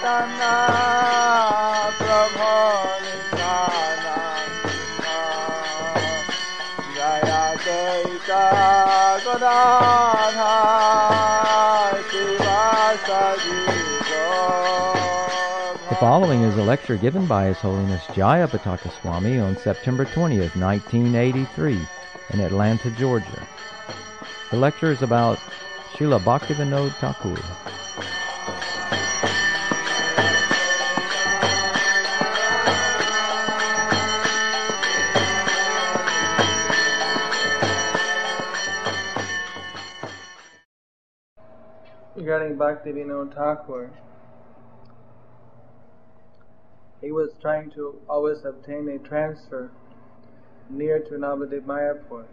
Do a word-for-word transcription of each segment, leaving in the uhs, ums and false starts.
Chaitanya Prabhu Nityananda Jaya Advaita Gadadhara Srivasadi Gopal. The following is a lecture given by His Holiness Jayapataka Swami on September twentieth, nineteen eighty-three in Atlanta, Georgia. The lecture is about Srila Bhaktivinoda Thakura. Regarding Bhaktivinoda Thakur, he was trying to always obtain a transfer near to Navadvip Mayapur.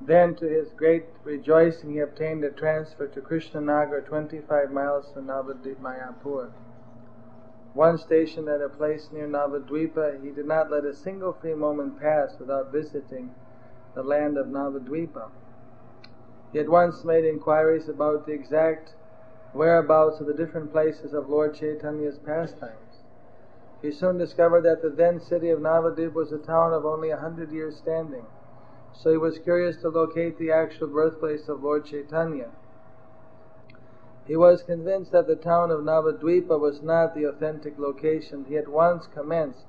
Then, to his great rejoicing, he obtained a transfer to Krishna Nagar, twenty-five miles from Navadvip Mayapur. Once stationed at a place near Navadvipa, he did not let a single free moment pass without visiting the land of Navadvipa. He had once made inquiries about the exact whereabouts of the different places of Lord Chaitanya's pastimes. He soon discovered that the then city of Navadvip was a town of only a hundred years' standing, so he was curious to locate the actual birthplace of Lord Chaitanya. He was convinced that the town of Navadvipa was not the authentic location. He at once commenced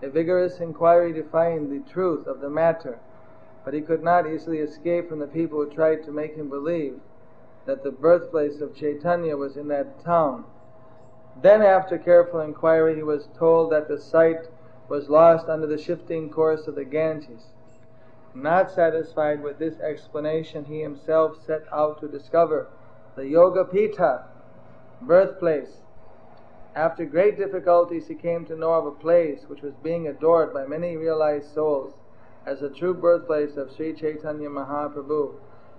a vigorous inquiry to find the truth of the matter, but he could not easily escape from the people who tried to make him believe that the birthplace of Chaitanya was in that town. Then, after careful inquiry, he was told that the site was lost under the shifting course of the Ganges. Not satisfied with this explanation, he himself set out to discover the Yogapita, birthplace. After great difficulties, he came to know of a place which was being adored by many realized souls as the true birthplace of Sri Chaitanya Mahaprabhu,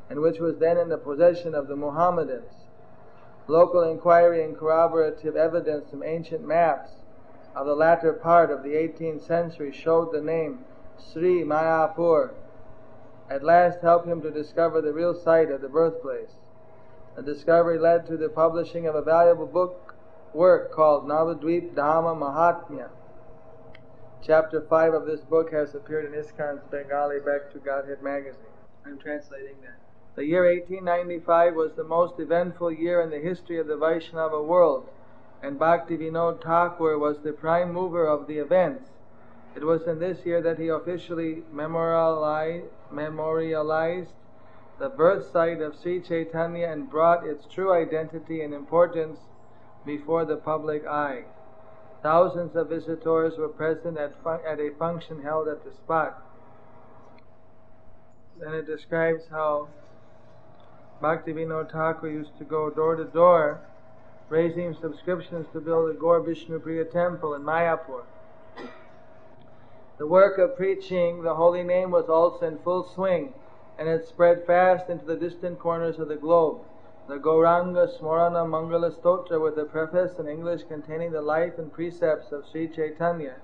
and which was then in the possession of the Muhammadans. Local inquiry and corroborative evidence from ancient maps of the latter part of the eighteenth century showed the name Sri Mayapur at last helped him to discover the real site of the birthplace. The discovery led to the publishing of a valuable book work called Navadvip Dhamma Mahatmya. Chapter five of this book has appeared in ISKCON's Bengali Back to Godhead magazine. I'm translating that. The year eighteen ninety-five was the most eventful year in the history of the Vaishnava world, and Bhaktivinoda Thakur was the prime mover of the events. It was in this year that he officially memorialized the birth site of Sri Chaitanya and brought its true identity and importance before the public eye. Thousands of visitors were present at, fun- at a function held at the spot. Then it describes how Bhaktivinoda Thakur used to go door to door, raising subscriptions to build a Gaur Vishnupriya temple in Mayapur. The work of preaching the holy name was also in full swing, and it spread fast into the distant corners of the globe. The Gauranga Smorana Mangala Stotra, with a preface in English containing the life and precepts of Sri Chaitanya,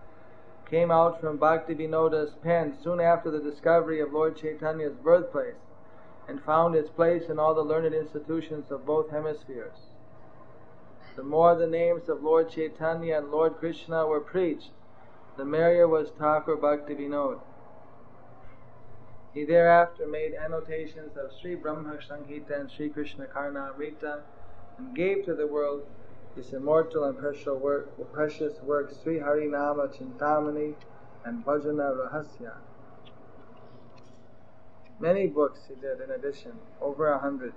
came out from Bhaktivinoda's pen soon after the discovery of Lord Chaitanya's birthplace, and found its place in all the learned institutions of both hemispheres. The more the names of Lord Chaitanya and Lord Krishna were preached, the merrier was Thakur Bhaktivinoda. He thereafter made annotations of Sri Brahma-Sanghita and Sri Krishna Karna Rita, and gave to the world his immortal and precious works Sri Harinama Chintamani and Bhajana Rahasya. Many books he did in addition, over a hundred.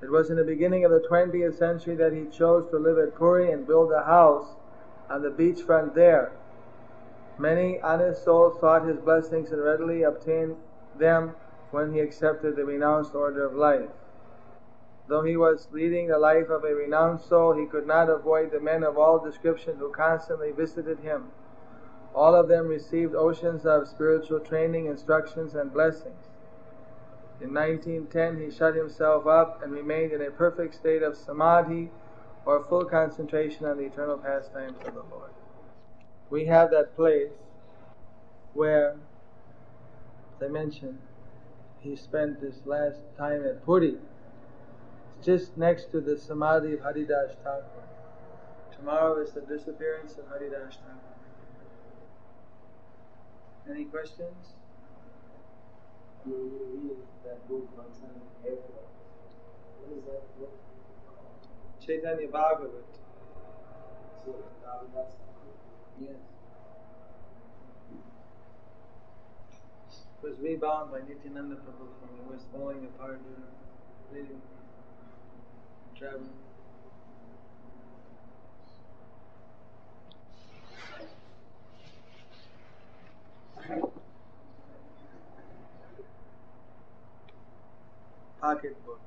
It was in the beginning of the twentieth century that he chose to live at Puri and build a house on the beachfront there. Many honest souls sought his blessings and readily obtained them when he accepted the renounced order of life. Though he was leading the life of a renounced soul, he could not avoid the men of all descriptions who constantly visited him. All of them received oceans of spiritual training, instructions, and blessings. In nineteen ten, he shut himself up and remained in a perfect state of samadhi, or full concentration on the eternal pastimes of the Lord. We have that place where, as I mentioned, he spent his last time at Puri. just next to the Samadhi of Haridas Thakur. Tomorrow is the disappearance of Haridas Thakur. Any questions? Chaitanya Bhagavat. Yes. Was rebound by Nityananda Prabhu from the West, falling apart, leaving, traveling. Pocketbook.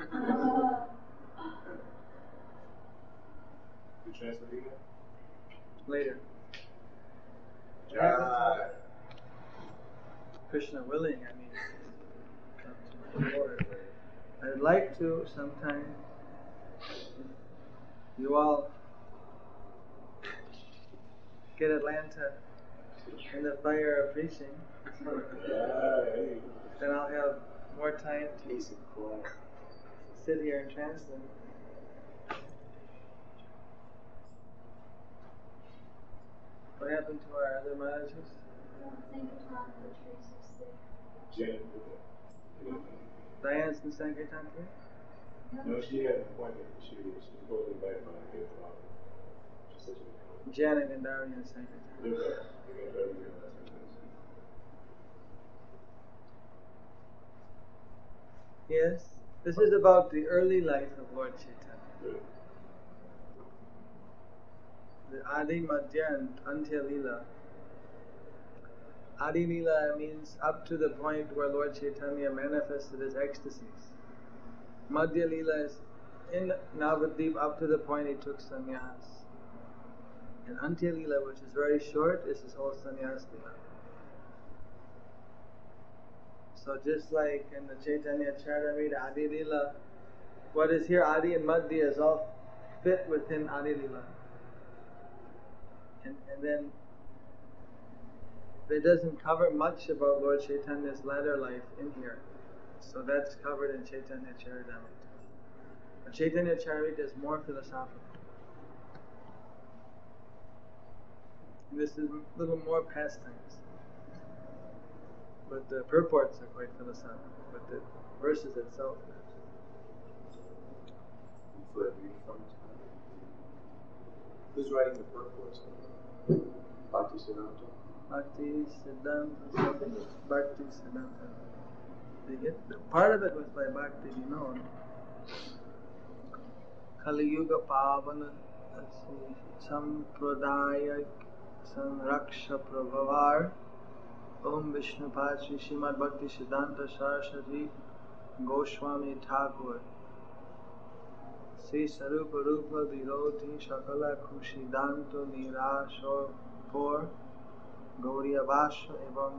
You transfer email? Later. Ja. Krishna willing, I mean, come to my Lord. I'd like to sometime. You all get Atlanta in the fire of preaching. Then I'll have more time to sit here and translate. What happened to our other Maharajas? Diane's in Sankirtan here? No, she had an appointment. She was supposedly invited by the gate for She said she Janet and Dari in Sankirtan. Yes, this is about the early life of Lord Chaitanya. The Adi Madhya Antya Leela. Adi Leela means up to the point where Lord Chaitanya manifested his ecstasies. Madhya Leela is in Navadvipa up to the point he took sannyas. And Antya Leela, which is very short, is his whole sannyas Leela. So just like in the Chaitanya Charitamrita, Adi Leela, what is here Adi and Madhya is all fit within Adi Leela. And, and then it doesn't cover much about Lord Chaitanya's latter life in here. So that's covered in Chaitanya Charitamrita. But Chaitanya Charitamrita is more philosophical. And this is a little more pastimes. But the purports are quite philosophical. But the verses itself. Who's writing the purports? Bhakti-siddhānta. Bhakti-siddhānta. Bhakti-siddhānta. Part of it was by Bhaktivinoda. Kali Yuga Pavana Sampradaya Sanraksha Prabhavar Om Vishnu Patri Srimad Bhakti-siddhānta Saraswati Goswami Thakur Sri Sarupa Rupa Virodhi Sakala Kushidanto Nirasho Por Gauriya Vasha Evam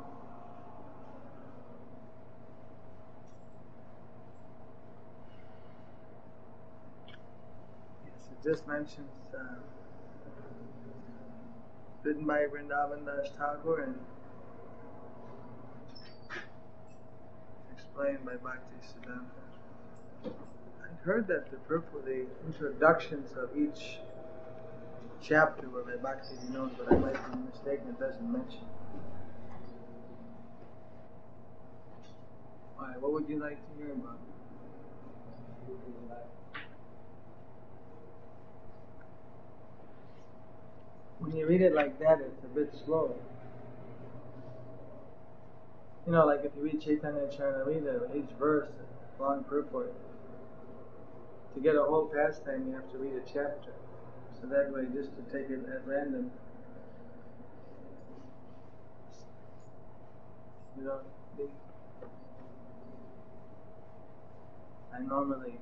just mentions uh, written by Vrindavan Das Thakur and explained by Bhaktisiddhanta. I've heard that the purple, the introductions of each chapter were by Bhaktivinoda, but I might be mistaken, it doesn't mention. Alright, what would you like to hear about? When you read it like that, it's a bit slow. You know, like if you read Chaitanya Charitamrita, each verse, long purport. To get a whole pastime, you have to read a chapter. So that way, just to take it at random, you don't think. I normally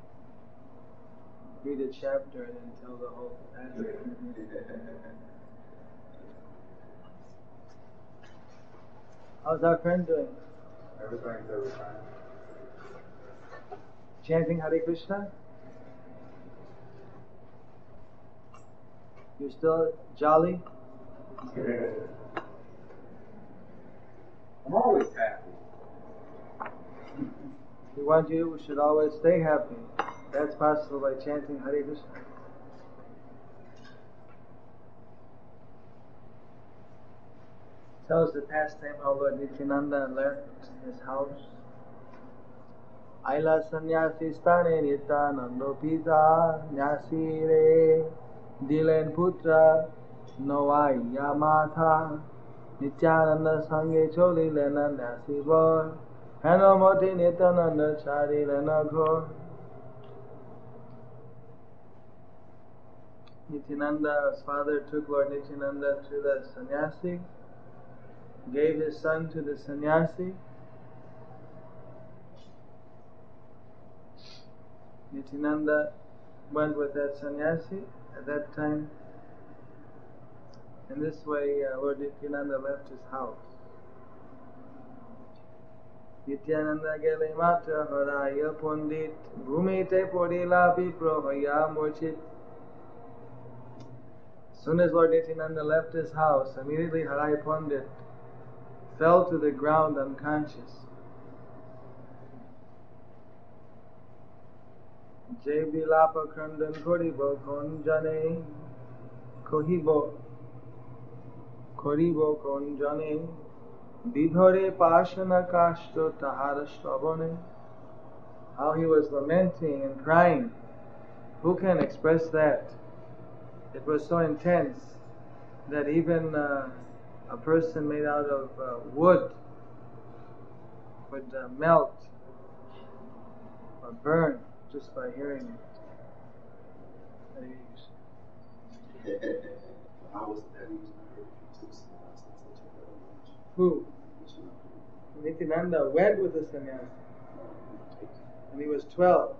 read a chapter and then tell the whole pastime. How's our friend doing? Everything's every time. Chanting Hare Krishna? You're still jolly? Yeah. I'm always happy. We want you, we should always stay happy. That's possible by chanting Hare Krishna. Tell us the pastime how Lord Nityananda learned in his house. Aila sannyasi stane nitanando pita nyasire dilen putra noai yamata Nityananda sange choli lena nyasibor hanomoti nitananda chari lena ghor. Nityananda's father took Lord Nityananda to the sannyasi, gave his son to the sannyasi. Nityananda went with that sannyasi at that time. In this way, uh, Lord Nityananda left his house. Nityananda gele matra haraya pundit bhumite podila vipro haya mochit. As soon as Lord Nityananda left his house, immediately Haraipandit fell to the ground unconscious. J B. Lapa Krandan Koribo Konjane Kohibo Koribo Konjane Bidhore Pashana Kashto Tahara Shrabone. How he was lamenting and crying. Who can express that? It was so intense that even uh, a person made out of uh, wood would uh, melt or burn just by hearing it. Who? Nityananda went with the sannyasi. When he was twelve,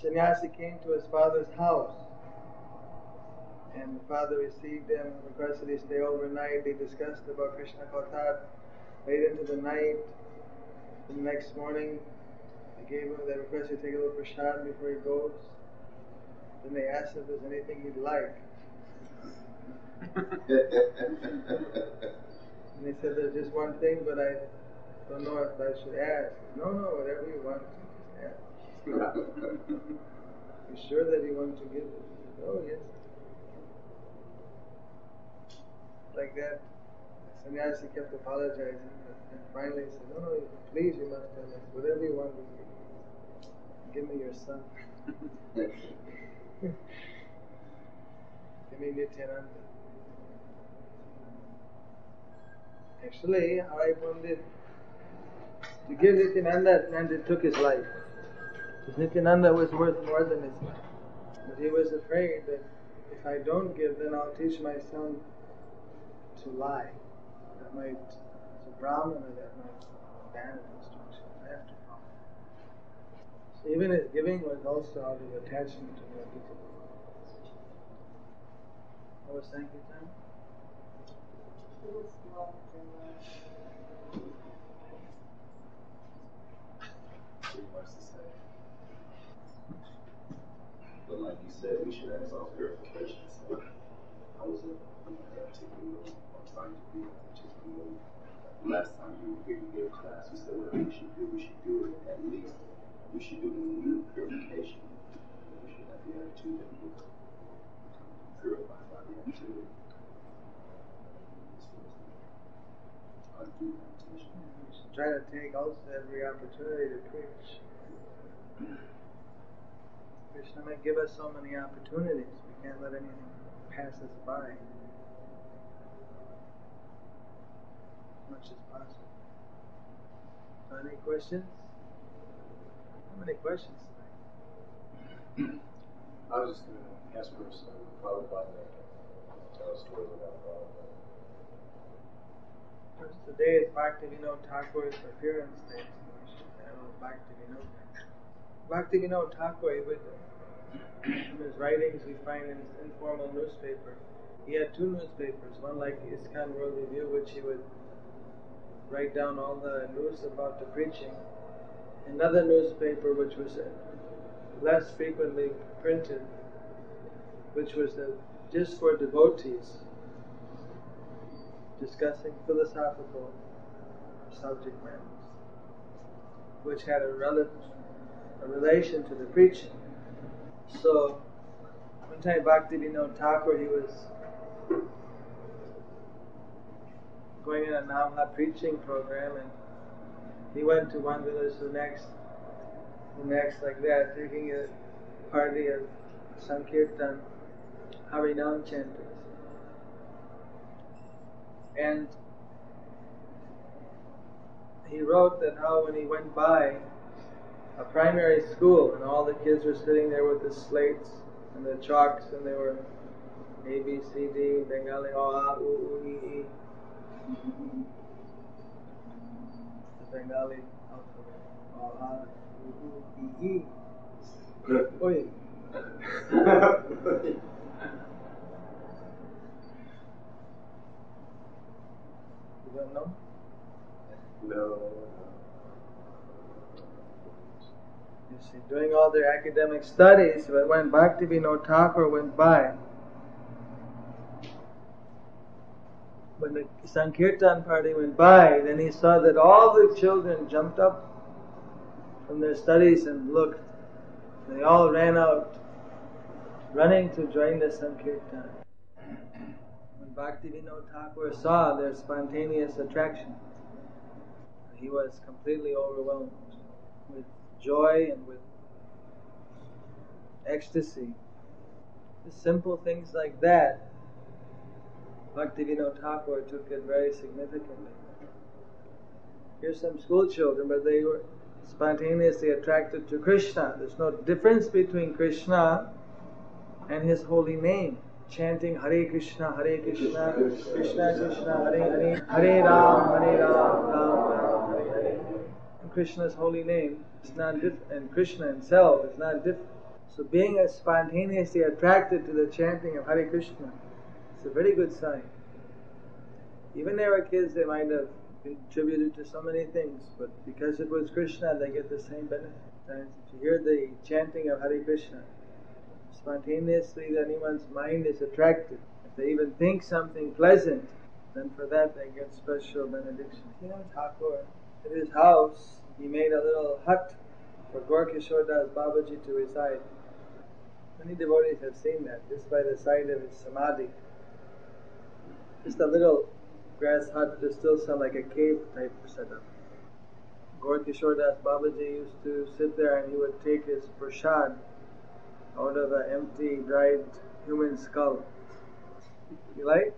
sannyasi came to his father's house. And the father received them, requested he stay overnight. They discussed about Krishna Kautar late into the night. The next morning, they gave him, they requested he take a little prasad before he goes. Then they asked if there's anything he'd like. And he said, there's just one thing, but I don't know if I should ask. No, no, whatever you want, you just ask. You're sure that you want to give it? Oh, yes. Like that, sannyasi kept apologizing, and finally he said, no, no, please, you must tell us, whatever you want, give me your son. Give me Nityananda. Actually, Haraipandit, to give Nityananda, Nityananda took his life. Because Nityananda was worth more than his life. But he was afraid that if I don't give, then I'll teach my son to lie. That might, as a Brahmana, that might ban instruction. I have to follow. So even his giving was also out of attachment to the people. What was Sankirtan? It was love and love. Much the same. But like you said, we should ask all purifications. I was a time to do it. Last time you were here, you gave class. You said, whatever we should do, we should do it. At least we should do the new purification. We should have the attitude that we purify by the attitude. We should try to take also every opportunity to preach. Krishna may give us so many opportunities. We can't let anything pass us by. Much as possible. So any questions? How many questions tonight? I was just going to ask for some Prabhupada to tell a story about Prabhupada. First, today is Bhaktivinoda Thakura's appearance day. We should have a Bhaktivinoda. Bhaktivinoda Thakura, in his writings we find in his informal newspaper. He had two newspapers, one like ISKCON World Review, which he would write down all the news about the preaching. Another newspaper which was less frequently printed, which was the, just for devotees, discussing philosophical subject matters, which had a, rel- a relation to the preaching. So, one time Bhaktivinoda Thakura, he was going in a Namha preaching program, and he went to one village, the next, the next like that, taking a party of Sankirtan, Harinam chanters. And he wrote that how when he went by a primary school and all the kids were sitting there with the slates and the chalks and they were A, B, C, D, Bengali, O, A, U, U, E, E. The Bengali alphabet. O, A, U, U, E, E. Oi. You don't know? No. You see, doing all their academic studies, but when Bhaktivinoda Thakura went by, when the Sankirtan party went by, then he saw that all the children jumped up from their studies and looked. They all ran out, running to join the Sankirtan. When Bhaktivinoda Thakura saw their spontaneous attraction, he was completely overwhelmed with joy and with ecstasy. Just simple things like that, Bhaktivinoda Thakura took it very significantly. Here's some school children, but they were spontaneously attracted to Krishna. There's no difference between Krishna and His holy name. Chanting Hare Krishna, Hare Krishna, Krishna Krishna, Hare Hare, Hare Ram, Hare Ram, Ram Ram, Hare Hare. And Krishna's holy name is not different, and Krishna Himself is not different. So being as spontaneously attracted to the chanting of Hare Krishna is a very good sign. Even there were kids, they might have contributed to so many things, but because it was Krishna, they get the same benefit. And to hear the chanting of Hare Krishna, spontaneously anyone's mind is attracted. If they even think something pleasant, then for that they get special benediction. You know, Thakur, at his house, he made a little hut for Gaura Kishora Dasa Babaji to reside. Many devotees have seen that, just by the side of his samadhi. Just a little grass hut, just still sound like a cave type setup. Gaura Kishora Dasa Babaji used to sit there and he would take his prashad out of an empty, dried human skull. You like?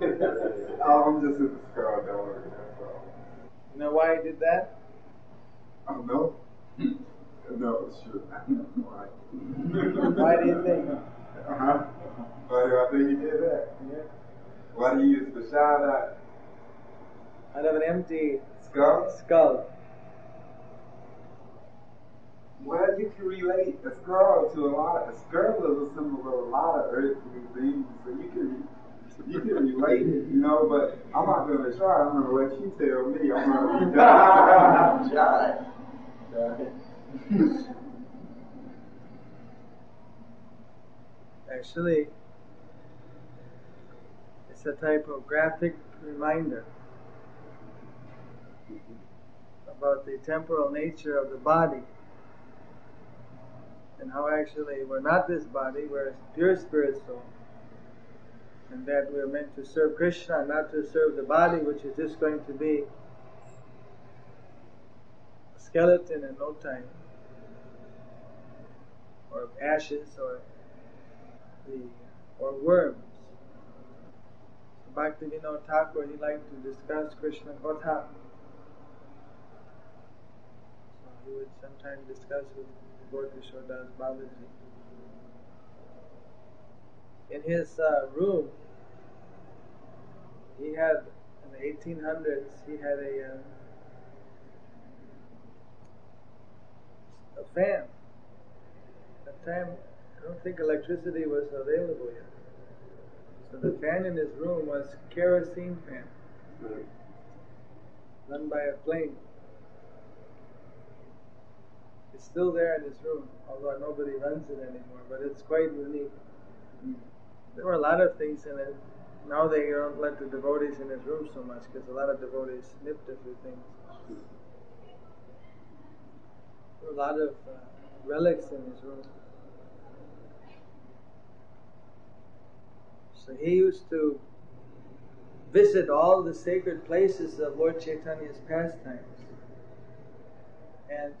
Oh, I'm just in the skull, don't worry. You know why I did that? I don't know. No, it's true. I don't know why. Why do you think? Uh-huh. Why do I think you did that? Yeah. Why do you use the shot out? Out of an empty skull? Skull. Well, you can relate a skull to a lot of, a skull is a symbol of a lot of earthly things, so you can you can relate it, you know, but I'm not going to try, I'm going to let you tell me, I'm going to be done, I'm trying. Actually, it's a typographic reminder about the temporal nature of the body. And how actually we're not this body, we're pure spirit soul. And that we're meant to serve Krishna, not to serve the body, which is just going to be a skeleton in no time, or ashes, or the or worms. Bhaktivinoda Thakur, he liked to discuss Krishna Kotha. So he would sometimes discuss with Gaura Kishora Dasa Babaji. In his uh, room, he had, in the eighteen hundreds, he had a, uh, a fan. At the time, I don't think electricity was available yet. So the fan in his room was a kerosene fan, run by a flame. It's still there in his room, although nobody runs it anymore, but it's quite unique. Mm. There were a lot of things in it. Now they don't let the devotees in his room so much, because a lot of devotees snipped a few things. There were a lot of uh, relics in his room. So he used to visit all the sacred places of Lord Chaitanya's pastimes. And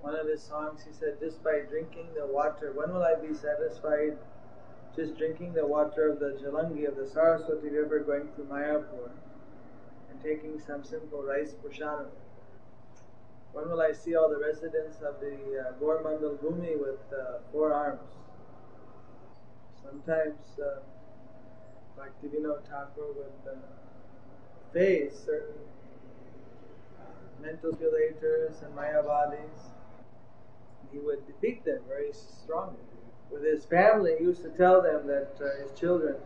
one of his songs, he said, just by drinking the water, when will I be satisfied? Just drinking the water of the Jalangi, of the Saraswati River, going through Mayapur, and taking some simple rice prasadam. When will I see all the residents of the uh, Gaur Mandal Bhumi with uh, four arms? Sometimes uh, Bhaktivinoda Thakura would uh, face certain mental manipulators and Mayavadis. He would defeat them very strongly. With his family, he used to tell them that uh, his children,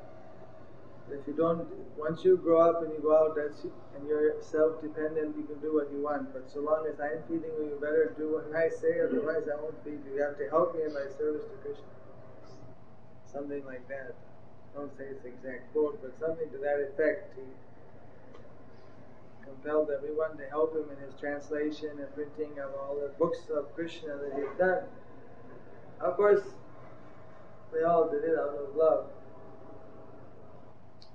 if you don't, once you grow up and you go out that's, and you're self-dependent, you can do what you want. But so long as I'm feeding you, you better do what I say, otherwise I won't feed you. You have to help me in my service to Krishna. Something like that. I don't say it's the exact quote, but something to that effect. He compelled everyone to help him in his translation and printing of all the books of Krishna that he had done. Of course, they all did it out of love.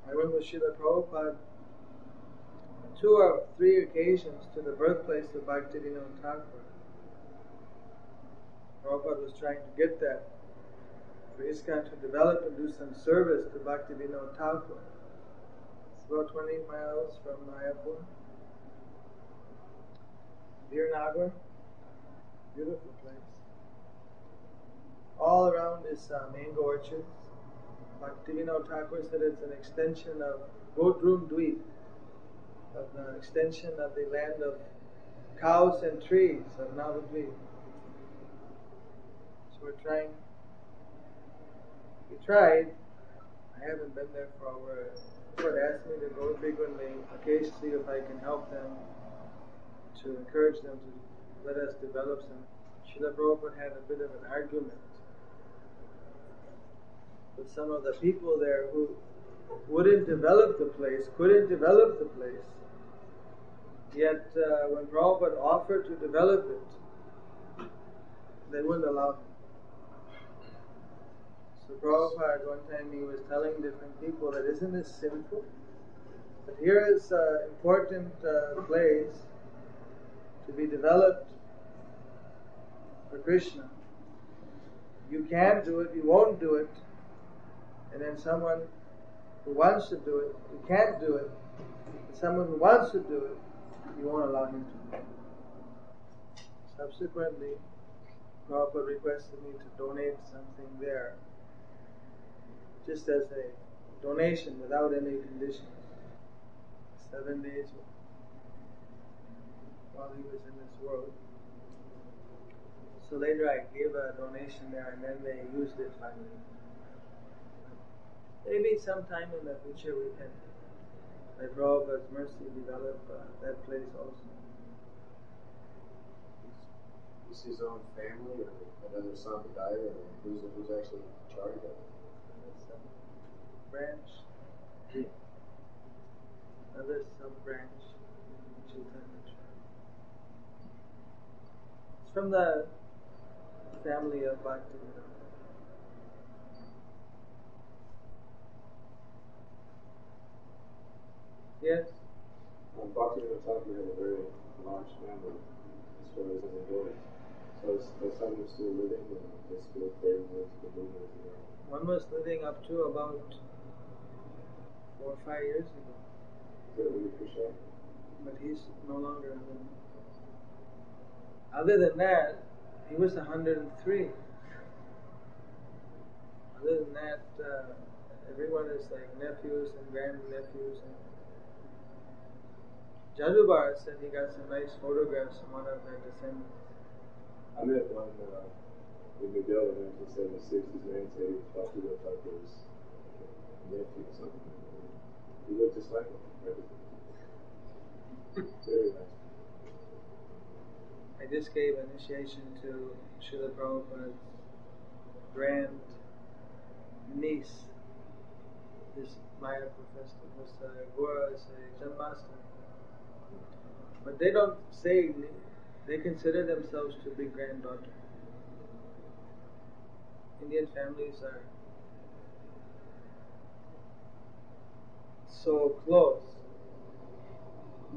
I went with Srila Prabhupada on two or three occasions to the birthplace of Bhaktivinoda Thakura. Prabhupada was trying to get that for ISKCON to develop and do some service to Bhaktivinoda Thakura. It's about twenty miles from Mayapur. Nagar, beautiful place. All around is uh, mango orchards. Bhaktivinoda Thakur said it's an extension of Godrum Dweep, of the extension of the land of cows and trees of Navadvipa. So we're trying. We tried. I haven't been there for a while. People asked me to go frequently, occasionally, if I can help them, to encourage them to let us develop some. Srila Prabhupada had a bit of an argument with some of the people there who wouldn't develop the place, couldn't develop the place. Yet uh, when Prabhupada offered to develop it, they wouldn't allow him. So Prabhupada, one time he was telling different people that isn't this sinful? But here is an uh, important uh, place to be developed for Krishna. You can do it, you won't do it. And then someone who wants to do it, you can't do it. And someone who wants to do it, you won't allow him to. Subsequently, Prabhupada requested me to donate something there, just as a donation without any conditions. Seven days while he was in this world. So later I gave a donation there and then they used it finally. Maybe sometime in the future we can, by Prabhupada's mercy, develop uh, that place also. Is his own family or another Sampradaya? Or who's, who's actually in charge of it? It's a branch. Hmm. Another sub-branch. It's from the family of Bhaktivinoda. Yes? Um, Bhaktivinoda Thakura had a very large family, as far as I'm aware. So his, his son was still living, and his school family was still living. One was living up to about four or five years ago. Really, sure. But he's no longer living. Other than that, he was one hundred and three. Other than that, uh, everyone is like nephews and grandnephews. And Jadubar said he got some nice photographs from one of their descendants. I met one uh, in the Miguel in nineteen seventy-six. His man said he thought he looked like his nephew or something. He looked just like him. Very nice. I just gave initiation to Srila Prabhupada's grand niece. This Mayapur festival was uh, Gaura, is a Janmashtami. But they don't say They consider themselves to be granddaughter. Indian families are so close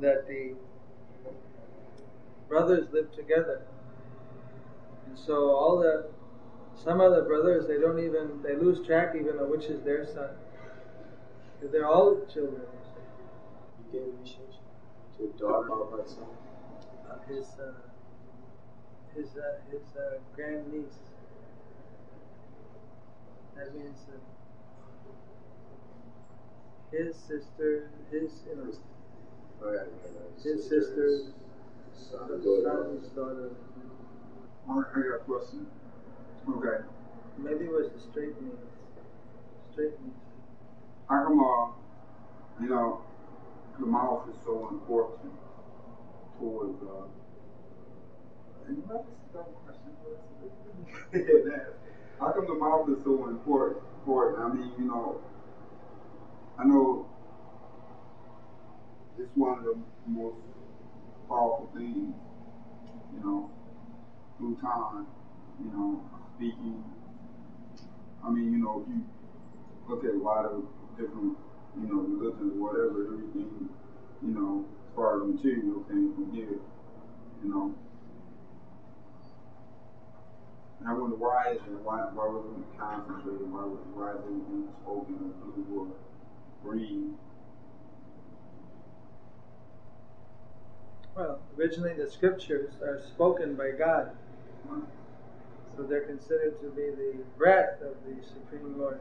that the brothers live together, and so all the some of the brothers, they don't even they lose track even of which is their son, because they're all children. He gave initiation to a daughter-in-law by son. His uh, his uh, his uh, grand niece. That means uh, his sister, his you know, oh, yeah, yeah. his sister's son's daughter. I want to hear your question. Okay. Maybe it was the straight niece. Straight niece. How come, uh, you know, the mouth is so important towards uh, anybody? How come the mouth is so important? Important. I mean, you know, I know it's one of the most powerful things, you know, through time, you know, speaking. I mean, you know, if you look at a lot of different, you know, religions, whatever, everything, you know, as far as the material came from here, you know. And I wonder why is it, why, why wasn't it concentrated, why was why is everything spoken or breathed? Well, originally the scriptures are spoken by God, right. So they're considered to be the breath of the Supreme Lord.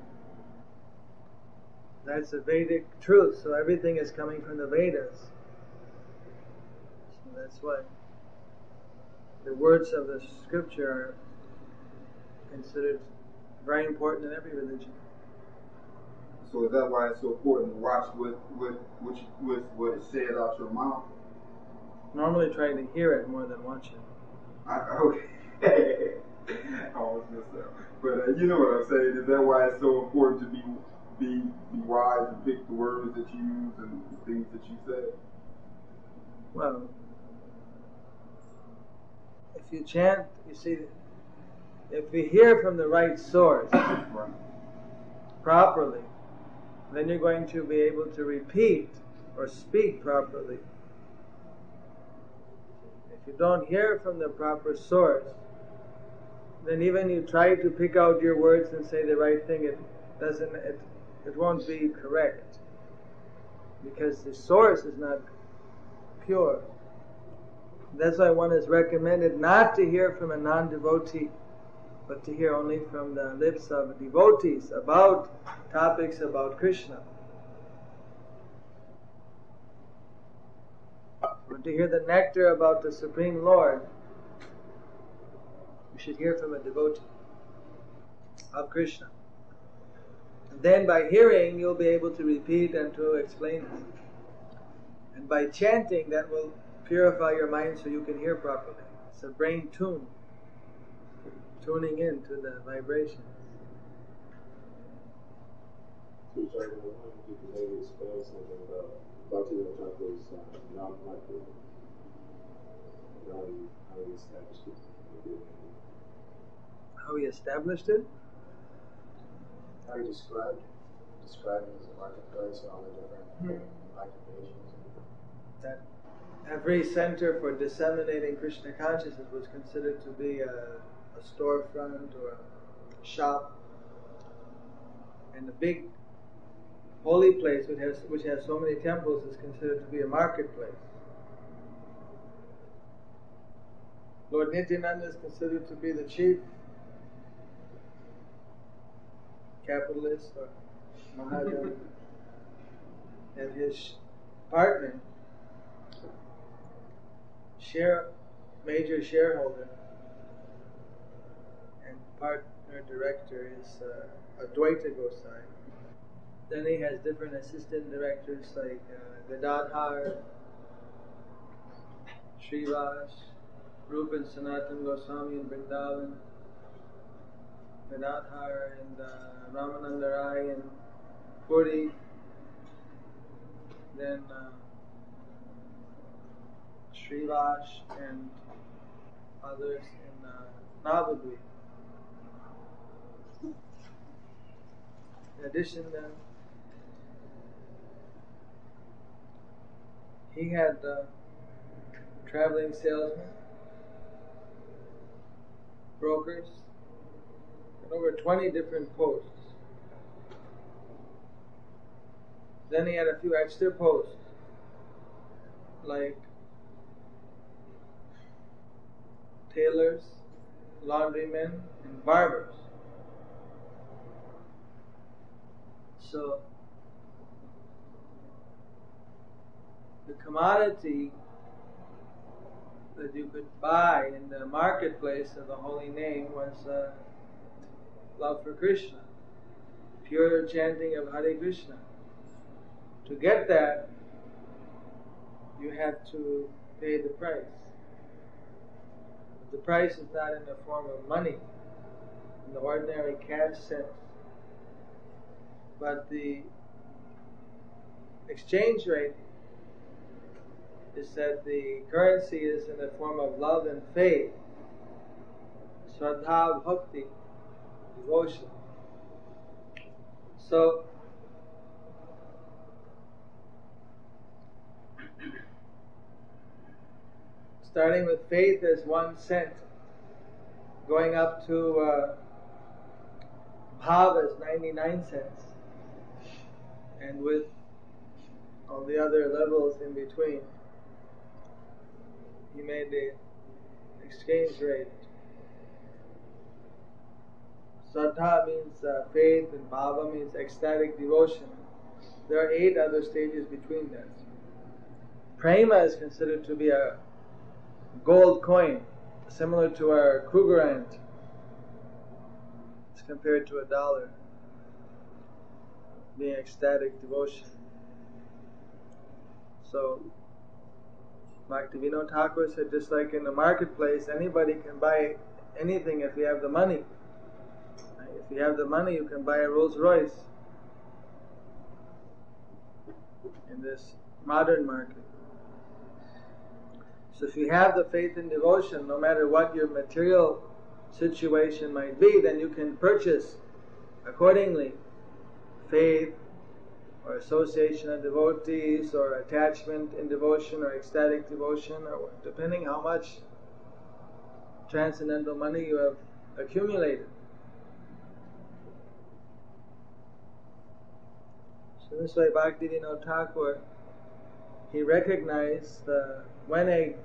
That's a Vedic truth, so everything is coming from the Vedas. So that's why the words of the scripture are considered very important in every religion. So is that why it's so important to watch with with which with what is said out your mouth? Normally trying to hear it more than watch it. I, okay. I always miss that. But uh, you know what I'm saying. Is that why it's so important to be be be wise and pick the words that you use and the things that you say? Well, if you chant, you see, if you hear from the right source right. properly, then you're going to be able to repeat or speak properly. If you don't hear from the proper source, then even you try to pick out your words and say the right thing, it doesn't, it, it won't be correct, because the source is not pure. That's why one is recommended not to hear from a non-devotee, but to hear only from the lips of devotees about topics about Krishna. But to hear the nectar about the Supreme Lord, you should hear from a devotee of Krishna. And then by hearing, you'll be able to repeat and to explain it. And by chanting, that will purify your mind so you can hear properly. It's a brain tune, tuning in to the vibrations. Bhaktivinoda Thakura is non-micro, how he established it. How he established it? How he described it. Described it as a marketplace, all the different hmm. occupations. That every center for disseminating Krishna consciousness was considered to be a, a storefront or a shop. And the big holy place, which has, which has so many temples, is considered to be a marketplace. Lord Nityananda is considered to be the chief capitalist or Mahajan, and his partner, share, major shareholder, and partner director is uh, Advaita Gosai. Then he has different assistant directors like uh, Vidadhar, Srivash, Rupa and Sanatan Goswami in Vrindavan, Vidadhar and uh, Ramananda Rai in Puri, then uh, Srivash and others in uh, Navadvipa. In addition, uh, he had uh, traveling salesmen, brokers, and over twenty different posts. Then he had a few extra posts, like tailors, laundrymen, and barbers. So the commodity that you could buy in the marketplace of the holy name was uh, love for Krishna, pure chanting of Hare Krishna. To get that, you had to pay the price. The price is not in the form of money, in the ordinary cash sense, but the exchange rate is that the currency is in the form of love and faith, Shraddha Bhakti, devotion. So starting with faith as one cent, going up to uh, bhava as ninety-nine cents, and with all the other levels in between, he made the exchange rate. Sattva means uh, faith, and bhava means ecstatic devotion. There are eight other stages between that. Prema is considered to be a gold coin, similar to our Krugerrand. It's compared to a dollar, being ecstatic devotion. So Bhaktivinoda Thakura said, just like in the marketplace, anybody can buy anything if you have the money. If you have the money, you can buy a Rolls Royce in this modern market. So if you have the faith and devotion, no matter what your material situation might be, then you can purchase accordingly faith or association of devotees or attachment in devotion or ecstatic devotion, or depending how much transcendental money you have accumulated. So this way Bhaktivinoda Thakur, he recognized the When a,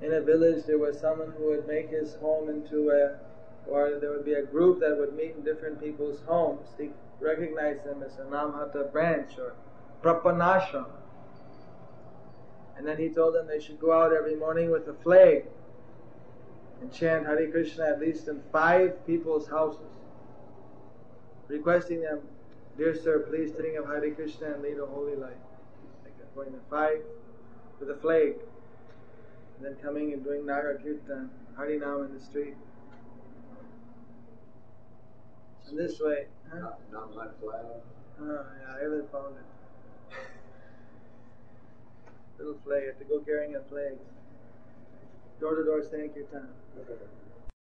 in a village there was someone who would make his home into a, or there would be a group that would meet in different people's homes, he recognized them as a Namhata branch or Prapanashram. And then he told them they should go out every morning with a flag and chant Hare Krishna at least in five people's houses, requesting them, "Dear sir, please think of Hare Krishna and lead a holy life." Like going to five with a flag, and then coming and doing Naga Kirtan, Harinam in the street. In this way, huh? Not, not my flag. Oh, yeah, I haven't found it. Little flag, I have to go carrying a flag. Door to door, saying Kirtan.